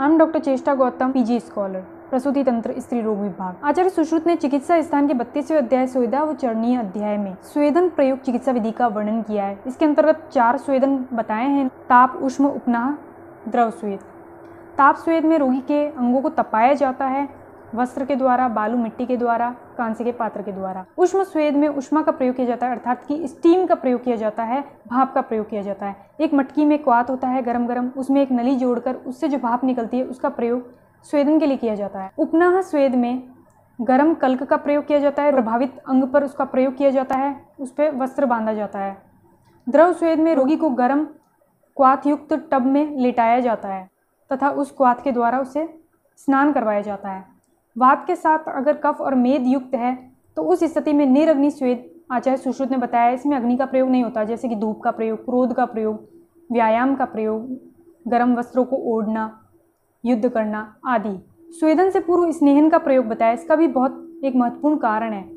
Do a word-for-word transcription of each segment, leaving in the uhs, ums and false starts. I am doctor चेष्टा Gautam, PG scholar, प्रसूति तंत्र स्त्री रोग विभाग। आचार्य सुश्रुत ने चिकित्सा स्थान के बत्तीसवें अध्याय सुविधा व चरणीय अध्याय में स्वेदन प्रयोग चिकित्सा विधि का वर्णन किया है। इसके अंतर्गत चार स्वेदन बताए हैं, ताप, उष्म, उपनाह, द्रव स्वेद। ताप स्वेद में रोगी के अंगों को तपाया जाता है, वस्त्र के द्वारा, बालू मिट्टी के द्वारा, कांसे के पात्र के द्वारा। उष्म स्वेद में उष्मा का प्रयोग किया जाता है, अर्थात कि स्टीम का प्रयोग किया जाता है, भाप का प्रयोग किया जाता है। एक मटकी में क्वाथ होता है गरम गरम, उसमें एक नली जोड़कर उससे जो भाप निकलती है उसका प्रयोग स्वेदन के लिए किया जाता है। उपनाह स्वेद में गरम कल्क का प्रयोग किया जाता है, प्रभावित अंग पर उसका प्रयोग किया जाता है, उस पर वस्त्र बांधा जाता है। द्रव स्वेद में रोगी को गरम क्वाथयुक्त टब में लेटाया जाता है तथा उस क्वाथ के द्वारा उसे स्नान करवाया जाता है। वात के साथ अगर कफ और मेद युक्त है तो उस स्थिति में निरग्नि स्वेद आचार्य सुश्रुत ने बताया, इसमें अग्नि का प्रयोग नहीं होता, जैसे कि धूप का प्रयोग, क्रोध का प्रयोग, व्यायाम का प्रयोग, गर्म वस्त्रों को ओढ़ना, युद्ध करना आदि। स्वेदन से पूर्व स्नेहन का प्रयोग बताया, इसका भी बहुत एक महत्वपूर्ण कारण है।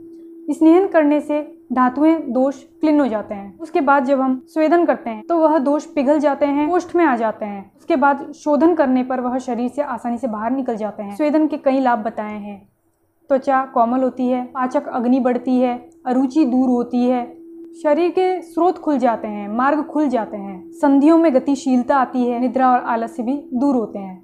स्नेहन करने से धातुएं दोष क्लीन हो जाते हैं। उसके बाद जब हम स्वेदन करते हैं तो वह दोष पिघल जाते हैं, कोष्ठ में आ जाते हैं। उसके बाद शोधन करने पर वह शरीर से आसानी से बाहर निकल जाते हैं। स्वेदन के कई लाभ बताए हैं, त्वचा कोमल होती है, पाचक अग्नि बढ़ती है, अरुचि दूर होती है, शरीर के स्रोत खुल जाते हैं, मार्ग खुल जाते हैं, संधियों में गतिशीलता आती है, निद्रा और आलस्य भी दूर होते हैं।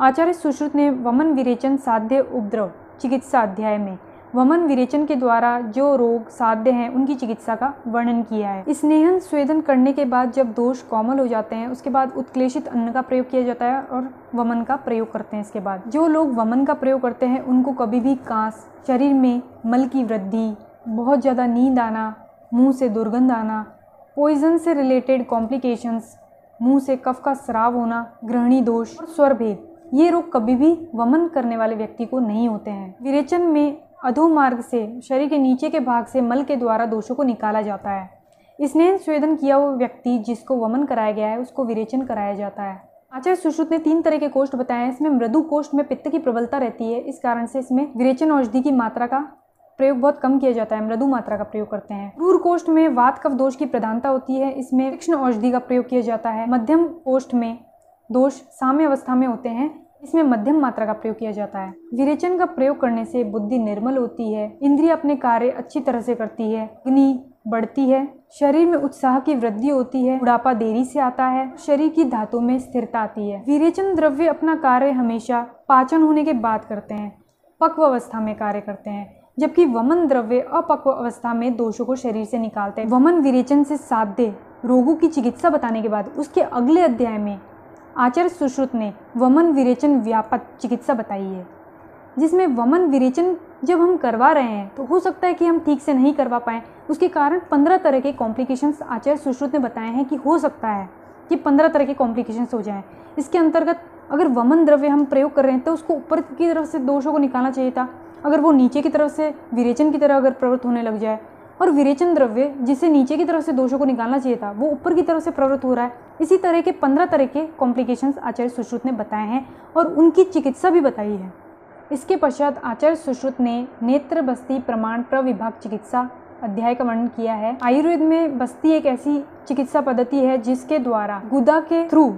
आचार्य सुश्रुत ने वमन विरेचन साध्य उपद्रव चिकित्सा अध्याय में वमन विरेचन के द्वारा जो रोग साध्य हैं उनकी चिकित्सा का वर्णन किया है। स्नेहन स्वेदन करने के बाद जब दोष कोमल हो जाते हैं, उसके बाद उत्क्लेशित अन्न का प्रयोग किया जाता है और वमन का प्रयोग करते हैं। इसके बाद जो लोग वमन का प्रयोग करते हैं उनको कभी भी कांस, शरीर में मल की वृद्धि, बहुत ज़्यादा नींद आना, मुँह से दुर्गंध आना, पॉइजन से रिलेटेड कॉम्प्लिकेशंस, मुँह से कफ का स्राव होना, गृहिणी दोष और स्वरभेद, ये रोग कभी भी वमन करने वाले व्यक्ति को नहीं होते हैं। विरेचन में अधोमार्ग से शरीर के नीचे के भाग से मल के द्वारा दोषों को निकाला जाता है। स्नेहन स्वेदन किया हुआ व्यक्ति जिसको वमन कराया गया है उसको विरेचन कराया जाता है। आचार्य सुश्रुत ने तीन तरह के कोष्ठ बताए हैं। इसमें मृदु कोष्ठ में पित्त की प्रबलता रहती है, इस कारण से इसमें विरेचन औषधि की मात्रा का प्रयोग बहुत कम किया जाता है, मृदु मात्रा का प्रयोग करते हैं। क्रूर कोष्ठ में वात कफ दोष की प्रधानता होती है, इसमें तीक्ष्ण औषधि का प्रयोग किया जाता है। मध्यम कोष्ठ में दोष साम्य अवस्था में होते हैं, इसमें मध्यम मात्रा का प्रयोग किया जाता है। विरेचन का प्रयोग करने से बुद्धि निर्मल होती है, इंद्रिय अपने कार्य अच्छी तरह से करती है, अग्नि बढ़ती है, शरीर में उत्साह की वृद्धि होती है, बुढ़ापा देरी से आता है, शरीर की धातुओं में स्थिरता आती है। विरेचन द्रव्य अपना कार्य हमेशा पाचन होने के बाद करते हैं, पक्व अवस्था में कार्य करते हैं, जबकि वमन द्रव्य अपक्व अवस्था में दोषों को शरीर से निकालते हैं। वमन विरेचन से साध्य रोगों की चिकित्सा बताने के बाद उसके अगले अध्याय में आचार्य सुश्रुत ने वमन विरेचन व्यापक चिकित्सा बताई है, जिसमें वमन विरेचन जब हम करवा रहे हैं तो हो सकता है कि हम ठीक से नहीं करवा पाएँ, उसके कारण पंद्रह तरह के कॉम्प्लिकेशंस आचार्य सुश्रुत ने बताए हैं कि हो सकता है कि पंद्रह तरह के कॉम्प्लिकेशंस हो जाएं। इसके अंतर्गत अगर वमन द्रव्य हम प्रयोग कर रहे हैं तो उसको ऊपर की तरफ से दोषों को निकालना चाहिए था, अगर वो नीचे की तरफ से विरेचन की तरह अगर प्रवृत्त होने लग जाए, और विरेचन द्रव्य जिसे नीचे की तरफ से दोषों को निकालना चाहिए था वो ऊपर की तरफ से प्रवृत्त हो रहा है, इसी तरह के पंद्रह तरह के कॉम्प्लिकेशंस आचार्य सुश्रुत ने बताए हैं और उनकी चिकित्सा भी बताई है। इसके पश्चात आचार्य सुश्रुत ने नेत्र बस्ती प्रमाण प्रविभाग चिकित्सा अध्याय का वर्णन किया है। आयुर्वेद में बस्ती एक ऐसी चिकित्सा पद्धति है जिसके द्वारा गुदा के थ्रू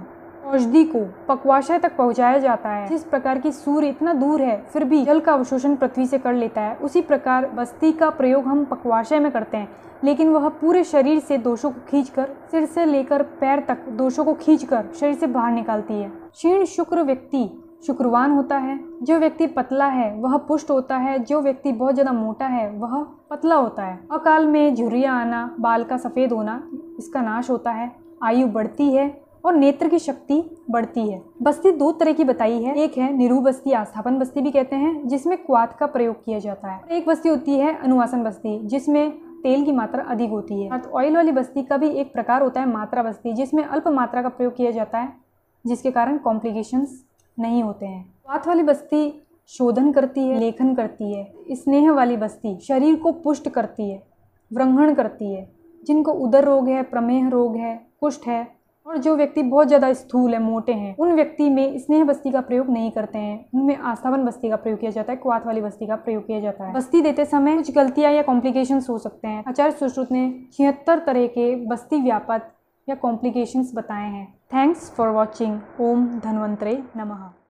औषधि को पक्वाशय तक पहुंचाया जाता है। जिस प्रकार की सूर्य इतना दूर है फिर भी जल का अवशोषण पृथ्वी से कर लेता है, उसी प्रकार बस्ती का प्रयोग हम पक्वाशय में करते हैं, लेकिन वह पूरे शरीर से दोषों को खींचकर, सिर से लेकर पैर तक दोषों को खींचकर शरीर से बाहर निकालती है। क्षीण शुक्र व्यक्ति शुक्रवान होता है, जो व्यक्ति पतला है वह पुष्ट होता है, जो व्यक्ति बहुत ज़्यादा मोटा है वह पतला होता है। अकाल में झुर्रियाँ आना, बाल का सफ़ेद होना, इसका नाश होता है, आयु बढ़ती है और नेत्र की शक्ति बढ़ती है। बस्ती दो तरह की बताई है, एक है निरू बस्ती, आस्थापन बस्ती भी कहते हैं, जिसमें क्वाथ का प्रयोग किया जाता है। एक बस्ती होती है अनुवासन बस्ती, जिसमें तेल की मात्रा अधिक होती है। अर्थात ऑयल वाली बस्ती का भी एक प्रकार होता है मात्रा बस्ती, जिसमें अल्प मात्रा का प्रयोग किया जाता है, जिसके कारण कॉम्प्लिकेशंस नहीं होते हैं। क्वाथ वाली बस्ती शोधन करती है, लेखन करती है। स्नेह वाली बस्ती शरीर को पुष्ट करती है, वृंगण करती है। जिनको उदर रोग है, प्रमेह रोग है, कुष्ठ है, और जो व्यक्ति बहुत ज़्यादा स्थूल है, मोटे हैं, उन व्यक्ति में स्नेह बस्ती का प्रयोग नहीं करते हैं, उनमें आस्थावन बस्ती का प्रयोग किया जाता है, क्वाथ वाली बस्ती का प्रयोग किया जाता है। बस्ती देते समय कुछ गलतियां या कॉम्प्लिकेशंस हो सकते हैं। आचार्य सुश्रुत ने छिहत्तर तरह के बस्ती व्यापक या कॉम्प्लिकेशंस बताए हैं। Thanks for watching. ओम धनवंतरि नमः।